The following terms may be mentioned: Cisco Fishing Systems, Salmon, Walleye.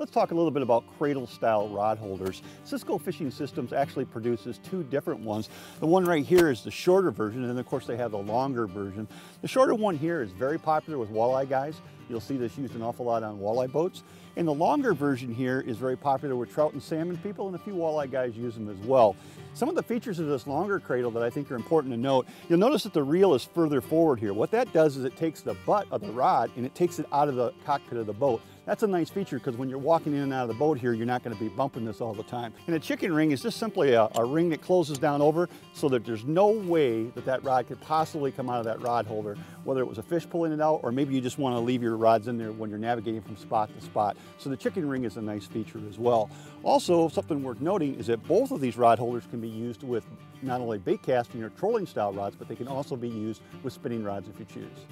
Let's talk a little bit about cradle-style rod holders. Cisco Fishing Systems actually produces two different ones. The one right here is the shorter version, and of course they have the longer version. The shorter one here is very popular with walleye guys. You'll see this used an awful lot on walleye boats. And the longer version here is very popular with trout and salmon people, and a few walleye guys use them as well. Some of the features of this longer cradle that I think are important to note, you'll notice that the reel is further forward here. What that does is it takes the butt of the rod and it takes it out of the cockpit of the boat. That's a nice feature because when you're walking in and out of the boat here, you're not going to be bumping this all the time. And a chicken ring is just simply a ring that closes down over so that there's no way that that rod could possibly come out of that rod holder, whether it was a fish pulling it out or maybe you just want to leave your rods in there when you're navigating from spot to spot. So the chicken ring is a nice feature as well. Also, something worth noting is that both of these rod holders can be used with not only bait casting or trolling style rods, but they can also be used with spinning rods if you choose.